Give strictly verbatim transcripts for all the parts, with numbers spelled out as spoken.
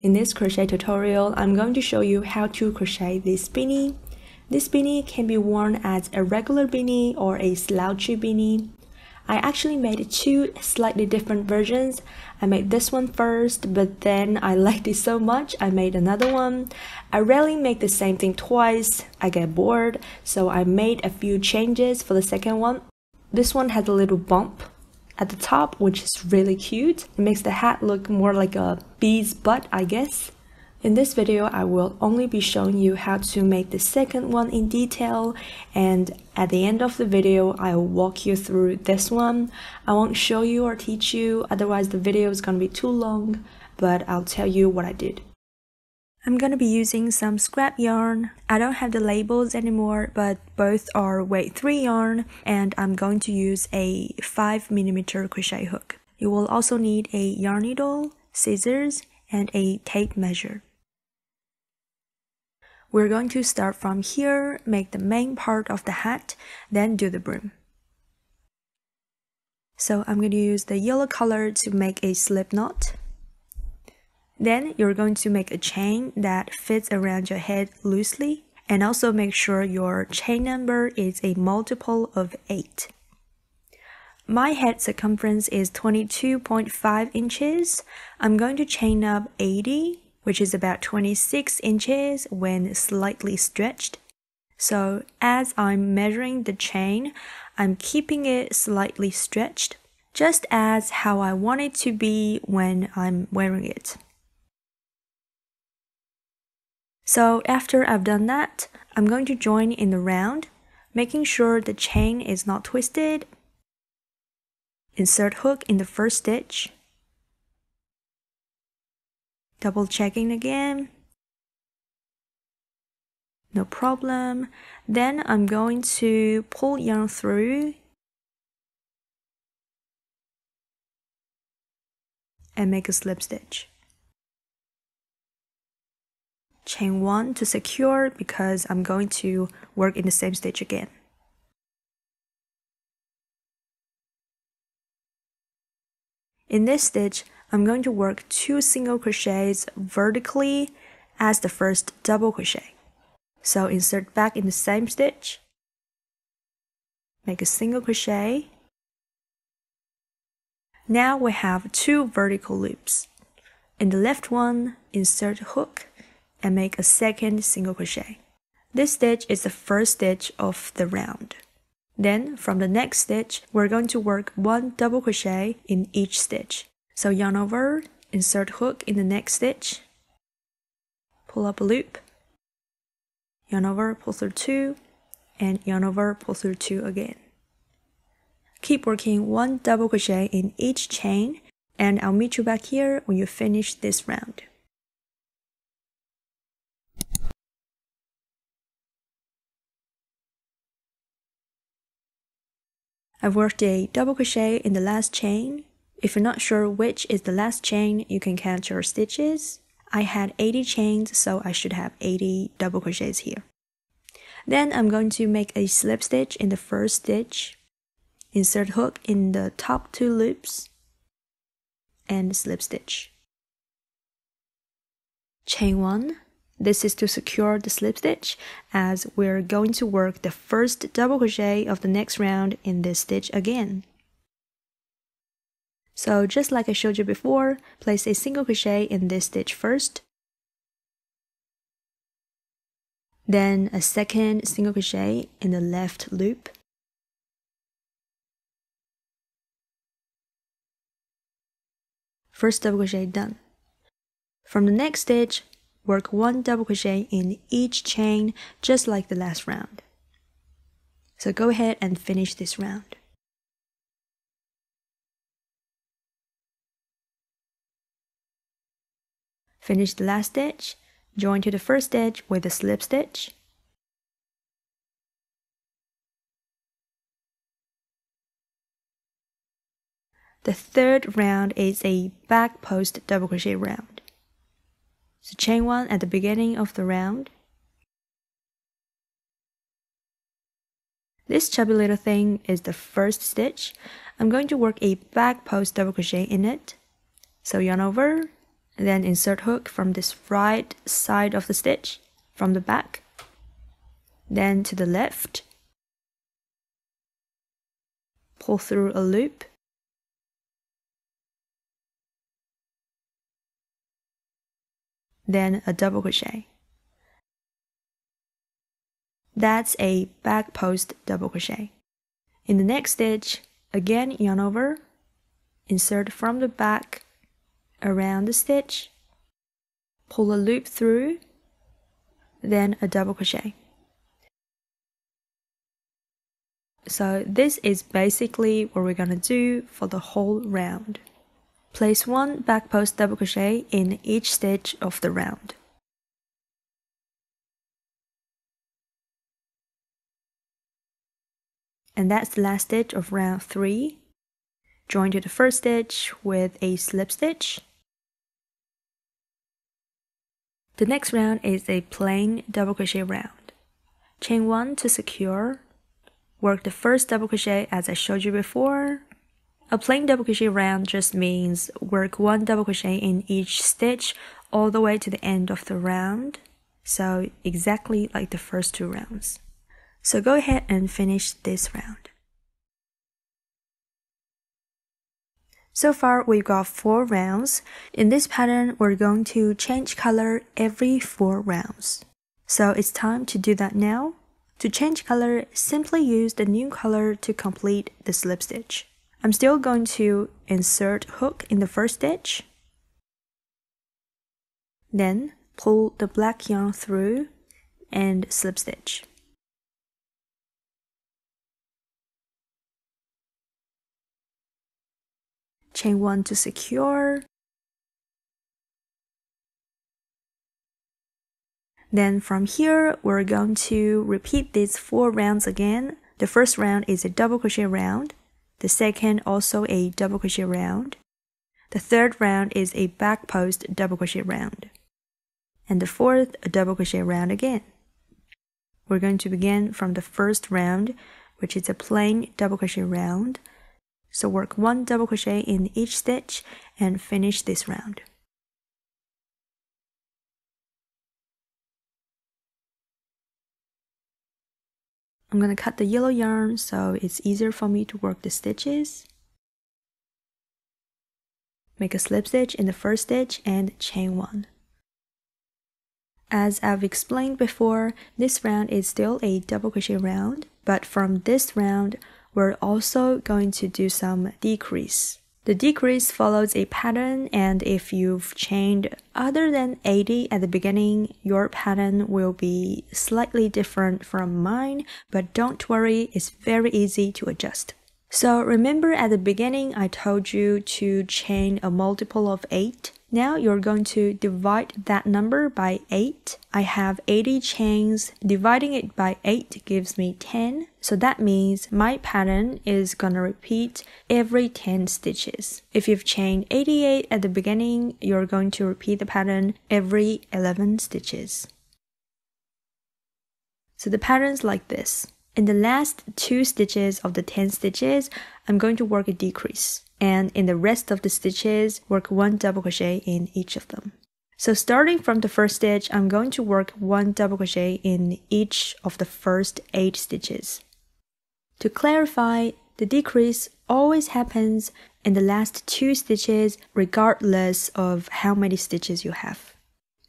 In this crochet tutorial, I'm going to show you how to crochet this beanie. This beanie can be worn as a regular beanie or a slouchy beanie. I actually made two slightly different versions. I made this one first, but then I liked it so much I made another one. I rarely make the same thing twice, I get bored, so I made a few changes for the second one. This one has a little bump at the top, which is really cute. It makes the hat look more like a bee's butt, I guess. In this video, I will only be showing you how to make the second one in detail, and at the end of the video, I will walk you through this one. I won't show you or teach you, otherwise the video is going to be too long, but I'll tell you what I did. I'm going to be using some scrap yarn. I don't have the labels anymore, but both are weight three yarn, and I'm going to use a five millimeter crochet hook. You will also need a yarn needle, scissors, and a tape measure. We're going to start from here, make the main part of the hat, then do the brim. So I'm going to use the yellow color to make a slip knot. Then you're going to make a chain that fits around your head loosely, and also make sure your chain number is a multiple of eight. My head circumference is twenty-two point five inches. I'm going to chain up eighty, which is about twenty-six inches when slightly stretched. So as I'm measuring the chain, I'm keeping it slightly stretched, just as how I want it to be when I'm wearing it. So after I've done that, I'm going to join in the round, making sure the chain is not twisted. Insert hook in the first stitch, double checking again, no problem. Then I'm going to pull yarn through and make a slip stitch. Chain one to secure because I'm going to work in the same stitch again. In this stitch, I'm going to work two single crochets vertically as the first double crochet. So insert back in the same stitch, make a single crochet. Now we have two vertical loops. In the left one, insert hook and make a second single crochet. This stitch is the first stitch of the round. Then, from the next stitch, we're going to work one double crochet in each stitch. So yarn over, insert hook in the next stitch, pull up a loop, yarn over, pull through two, and yarn over, pull through two again. Keep working one double crochet in each chain, and I'll meet you back here when you finish this round. I've worked a double crochet in the last chain. If you're not sure which is the last chain, you can count your stitches. I had eighty chains, so I should have eighty double crochets here. Then I'm going to make a slip stitch in the first stitch, insert hook in the top two loops, and slip stitch. Chain one. This is to secure the slip stitch, as we're going to work the first double crochet of the next round in this stitch again. So just like I showed you before, place a single crochet in this stitch first, then a second single crochet in the left loop, first double crochet done. From the next stitch, work one double crochet in each chain, just like the last round. So go ahead and finish this round. Finish the last stitch, join to the first stitch with a slip stitch. The third round is a back post double crochet round. So chain one at the beginning of the round. This chubby little thing is the first stitch. I'm going to work a back post double crochet in it. So yarn over, and then insert hook from this right side of the stitch from the back, then to the left, pull through a loop, then a double crochet. That's a back post double crochet. In the next stitch, again yarn over, insert from the back around the stitch, pull a loop through, then a double crochet. So this is basically what we're gonna do for the whole round. Place one back post double crochet in each stitch of the round. And that's the last stitch of round three. Join to the first stitch with a slip stitch. The next round is a plain double crochet round. Chain one to secure. Work the first double crochet as I showed you before. A plain double crochet round just means work one double crochet in each stitch all the way to the end of the round. So exactly like the first two rounds. So go ahead and finish this round. So far we've got four rounds. In this pattern we're going to change color every four rounds. So it's time to do that now. To change color, simply use the new color to complete the slip stitch. I'm still going to insert hook in the first stitch. Then pull the black yarn through and slip stitch. Chain one to secure. Then from here, we're going to repeat these four rounds again. The first round is a double crochet round. The second also a double crochet round. The third round is a back post double crochet round. And the fourth, a double crochet round again. We're going to begin from the first round, which is a plain double crochet round. So work one double crochet in each stitch and finish this round. I'm going to cut the yellow yarn so it's easier for me to work the stitches. Make a slip stitch in the first stitch and chain one. As I've explained before, this round is still a double crochet round, but from this round, we're also going to do some decrease. The decrease follows a pattern, and if you've chained other than eighty at the beginning, your pattern will be slightly different from mine, but don't worry, it's very easy to adjust. So remember at the beginning I told you to chain a multiple of eight. Now you're going to divide that number by eight. I have eighty chains. Dividing it by eight gives me ten. So that means my pattern is gonna repeat every ten stitches. If you've chained eighty-eight at the beginning, you're going to repeat the pattern every eleven stitches. So the pattern's like this. In the last two stitches of the ten stitches, I'm going to work a decrease. And in the rest of the stitches, work one double crochet in each of them. So starting from the first stitch, I'm going to work one double crochet in each of the first eight stitches. To clarify, the decrease always happens in the last two stitches, regardless of how many stitches you have.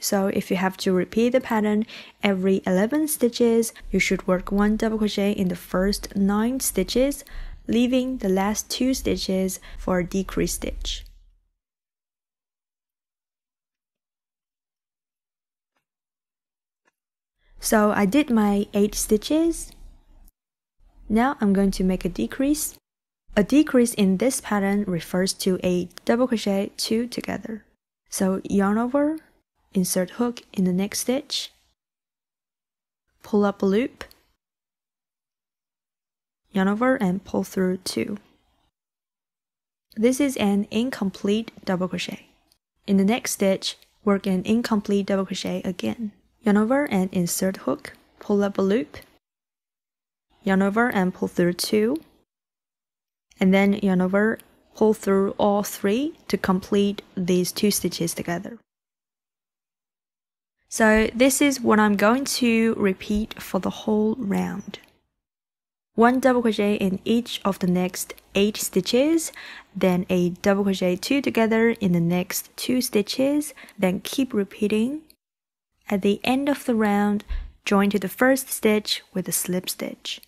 So if you have to repeat the pattern every eleven stitches, you should work one double crochet in the first nine stitches, leaving the last two stitches for a decrease stitch. So I did my eight stitches. Now I'm going to make a decrease. A decrease in this pattern refers to a double crochet two together. So yarn over, insert hook in the next stitch, pull up a loop, yarn over and pull through two. This is an incomplete double crochet. In the next stitch, work an incomplete double crochet again. Yarn over and insert hook, pull up a loop, yarn over and pull through two, and then yarn over, pull through all three to complete these two stitches together. So this is what I'm going to repeat for the whole round. One double crochet in each of the next eight stitches, then a double crochet two together in the next two stitches, then keep repeating. At the end of the round, join to the first stitch with a slip stitch.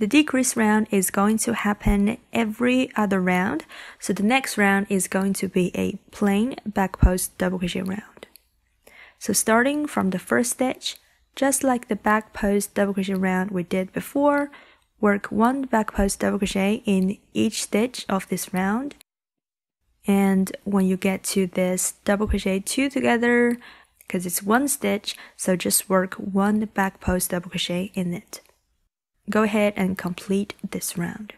The decrease round is going to happen every other round, so the next round is going to be a plain back post double crochet round. So starting from the first stitch, just like the back post double crochet round we did before, work one back post double crochet in each stitch of this round. And when you get to this double crochet two together, because it's one stitch, so just work one back post double crochet in it. Go ahead and complete this round.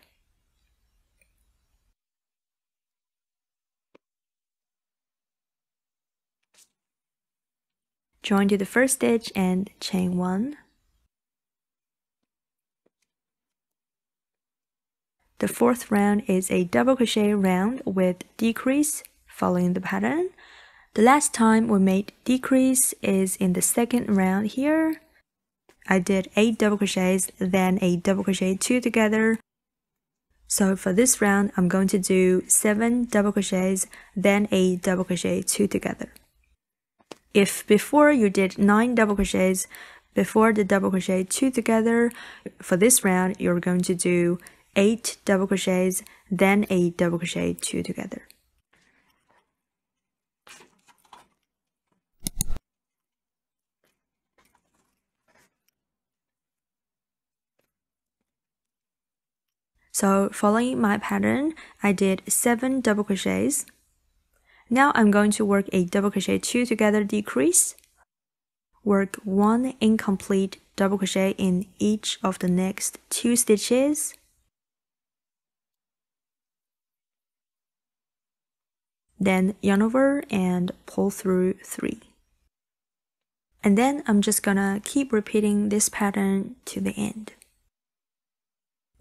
Join to the first stitch and chain one. The fourth round is a double crochet round with decrease following the pattern. The last time we made decrease is in the second round here. I did eight double crochets, then a double crochet two together. So for this round, I'm going to do seven double crochets, then a double crochet two together. If before you did nine double crochets before the double crochet two together, for this round, you're going to do eight double crochets, then a double crochet two together. So following my pattern, I did seven double crochets. Now I'm going to work a double crochet two together decrease. Work one incomplete double crochet in each of the next two stitches. Then yarn over and pull through three. And then I'm just gonna keep repeating this pattern to the end.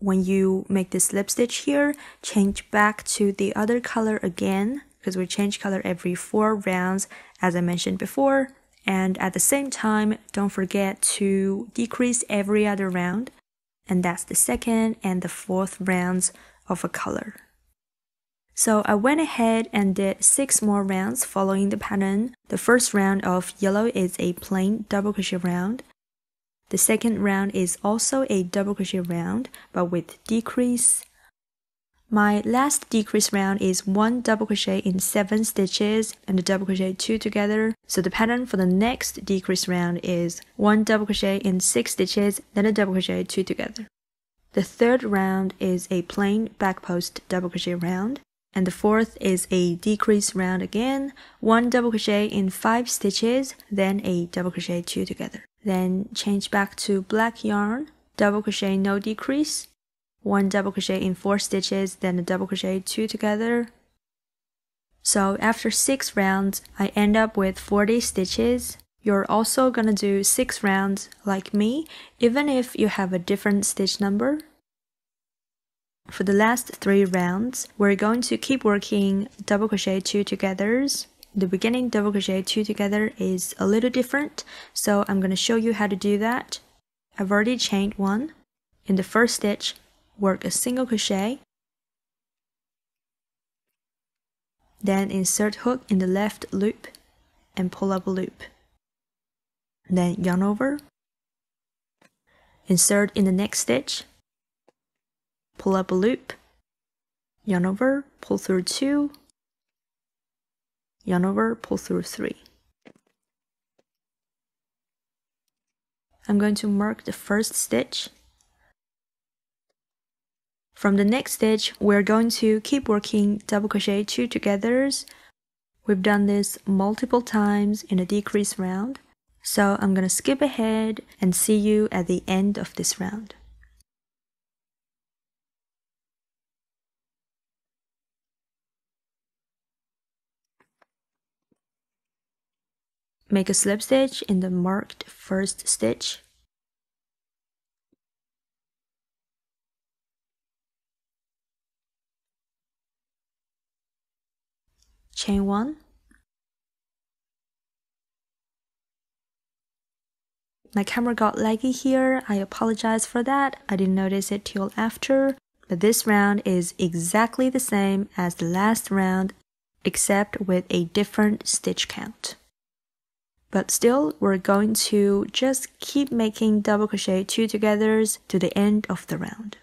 When you make the slip stitch here, change back to the other color again, because we change color every four rounds, as I mentioned before. And at the same time, don't forget to decrease every other round. And that's the second and the fourth rounds of a color. So I went ahead and did six more rounds following the pattern. The first round of yellow is a plain double crochet round. The second round is also a double crochet round, but with decrease. My last decrease round is one double crochet in seven stitches and a double crochet two together. So the pattern for the next decrease round is one double crochet in six stitches, then a double crochet two together. The third round is a plain back post double crochet round. And the fourth is a decrease round again, one double crochet in five stitches, then a double crochet two together. Then change back to black yarn, double crochet no decrease, one double crochet in four stitches, then a double crochet two together. So after six rounds, I end up with forty stitches. You're also gonna do six rounds like me, even if you have a different stitch number. For the last three rounds, we're going to keep working double crochet two togethers. The beginning double crochet two together is a little different, so I'm going to show you how to do that. I've already chained one. In the first stitch, work a single crochet. Then insert hook in the left loop and pull up a loop. Then yarn over. Insert in the next stitch. Pull up a loop, yarn over, pull through two, yarn over, pull through three. I'm going to mark the first stitch. From the next stitch, we're going to keep working double crochet two togethers. We've done this multiple times in a decrease round, so I'm going to skip ahead and see you at the end of this round. Make a slip stitch in the marked first stitch. chain one, my camera got laggy here, I apologize for that, I didn't notice it till after, but this round is exactly the same as the last round except with a different stitch count. But still, we're going to just keep making double crochet two togethers to the end of the round.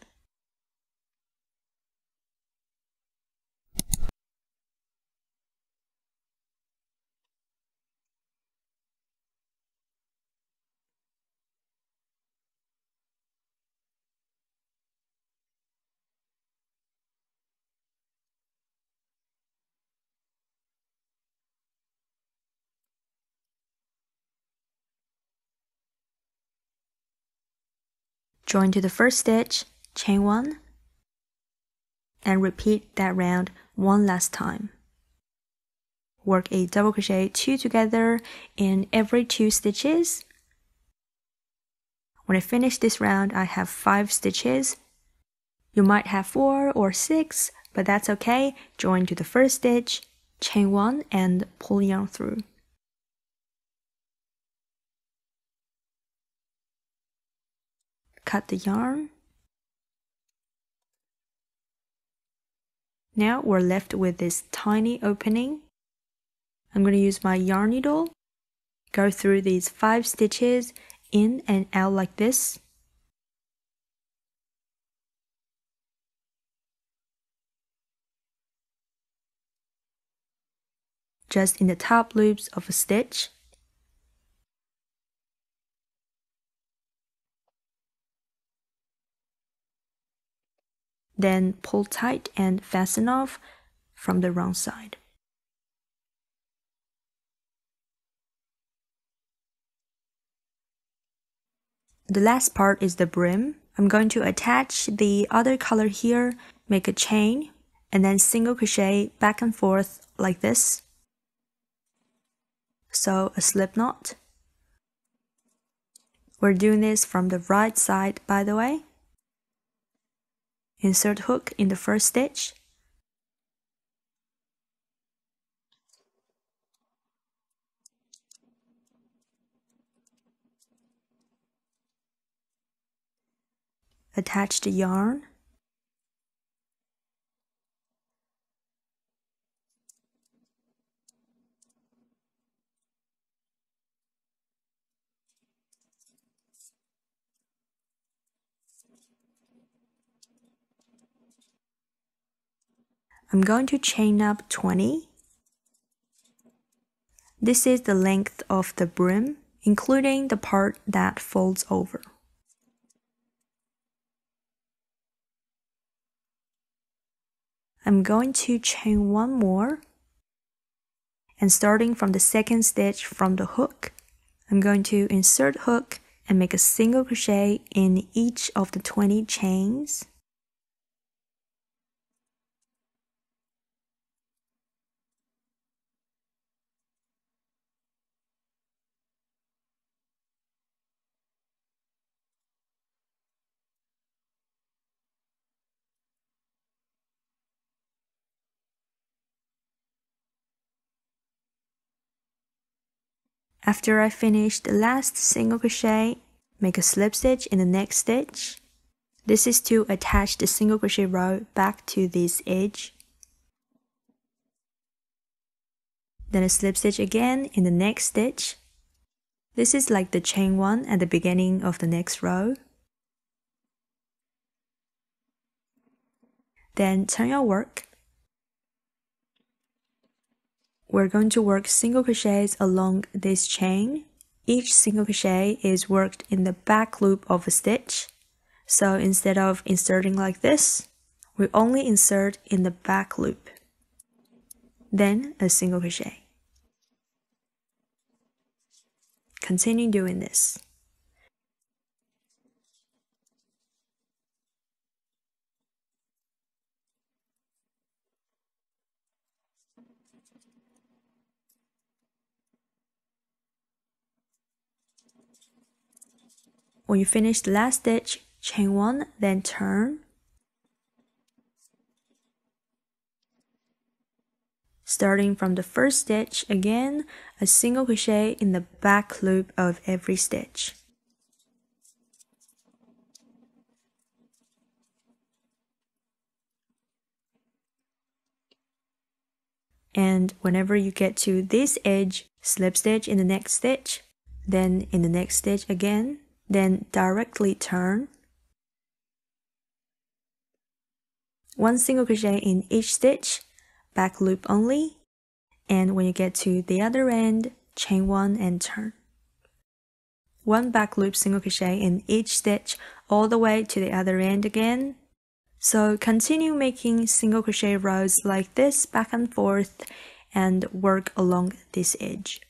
Join to the first stitch, chain one, and repeat that round one last time. Work a double crochet two together in every two stitches. When I finish this round, I have five stitches. You might have four or six, but that's okay. Join to the first stitch, chain one, and pull yarn through. Cut the yarn. Now we're left with this tiny opening. I'm going to use my yarn needle, go through these five stitches in and out like this. Just in the top loops of a stitch. Then pull tight and fasten off from the wrong side. The last part is the brim. I'm going to attach the other color here, make a chain, and then single crochet back and forth like this. So a slip knot. We're doing this from the right side, by the way. Insert hook in the first stitch. Attach the yarn. I'm going to chain up twenty. This is the length of the brim, including the part that folds over. I'm going to chain one more, and starting from the second stitch from the hook, I'm going to insert hook and make a single crochet in each of the twenty chains. After I finish the last single crochet, make a slip stitch in the next stitch. This is to attach the single crochet row back to this edge. Then a slip stitch again in the next stitch. This is like the chain one at the beginning of the next row. Then turn your work. We're going to work single crochets along this chain. Each single crochet is worked in the back loop of a stitch. So instead of inserting like this, we only insert in the back loop. Then a single crochet. Continue doing this. When you finish the last stitch, chain one, then turn. starting from the first stitch. Again, a single crochet in the back loop of every stitch. And whenever you get to this edge, slip stitch in the next stitch, then in the next stitch again, then directly turn. One single crochet in each stitch, back loop only, and when you get to the other end, chain one and turn. One back loop single crochet in each stitch all the way to the other end again. So continue making single crochet rows like this back and forth and work along this edge.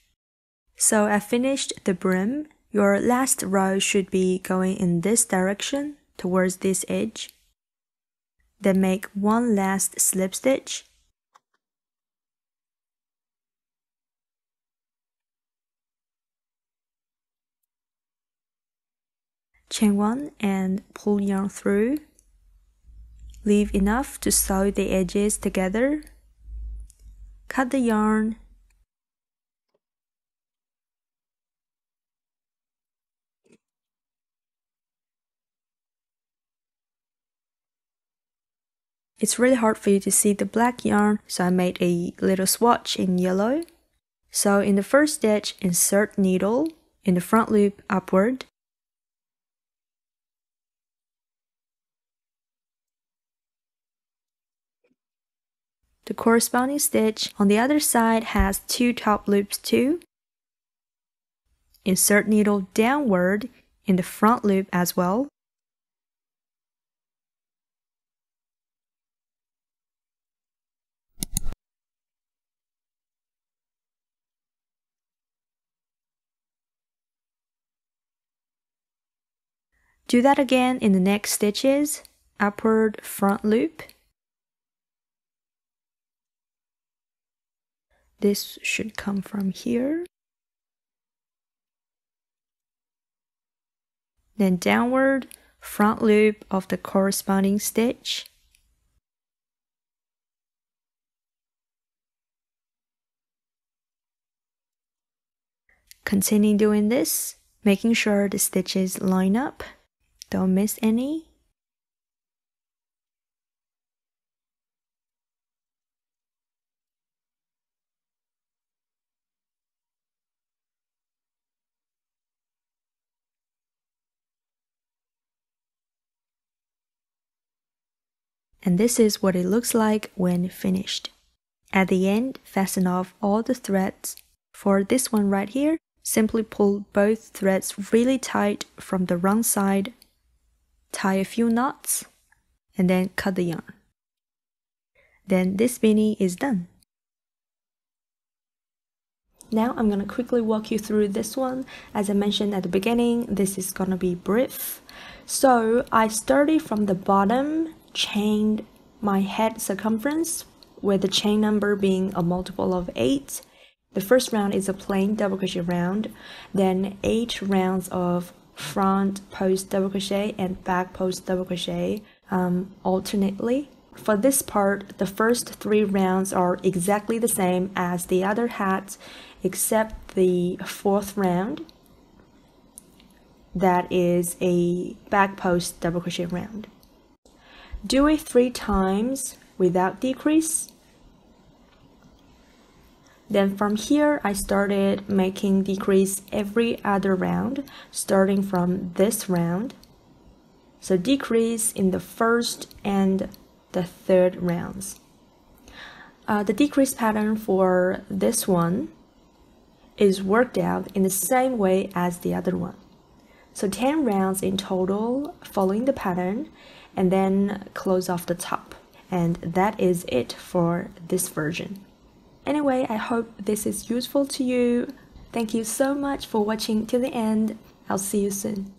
So I finished the brim. Your last row should be going in this direction towards this edge. Then make one last slip stitch. Chain one and pull yarn through. Leave enough to sew the edges together. Cut the yarn. It's really hard for you to see the black yarn, so I made a little swatch in yellow. So in the first stitch, insert needle in the front loop upward. The corresponding stitch on the other side has two top loops too. Insert needle downward in the front loop as well. Do that again in the next stitches, upward front loop. This should come from here. Then downward front loop of the corresponding stitch. Continue doing this, making sure the stitches line up. Don't miss any. And this is what it looks like when finished. At the end, fasten off all the threads. For this one right here, simply pull both threads really tight from the wrong side. Tie a few knots and then cut the yarn. Then this beanie is done. Now I'm gonna quickly walk you through this one. As I mentioned at the beginning, this is gonna be brief. So I started from the bottom, chained my head circumference with the chain number being a multiple of eight. The first round is a plain double crochet round, then eight rounds of front post double crochet and back post double crochet um, alternately. For this part, the first three rounds are exactly the same as the other hats, except the fourth round that is a back post double crochet round. Do it three times without decrease. Then from here, I started making decrease every other round, starting from this round. So decrease in the first and the third rounds. Uh, the decrease pattern for this one is worked out in the same way as the other one. So ten rounds in total following the pattern, and then close off the top. And that is it for this version. Anyway, I hope this is useful to you. Thank you so much for watching till the end. I'll see you soon.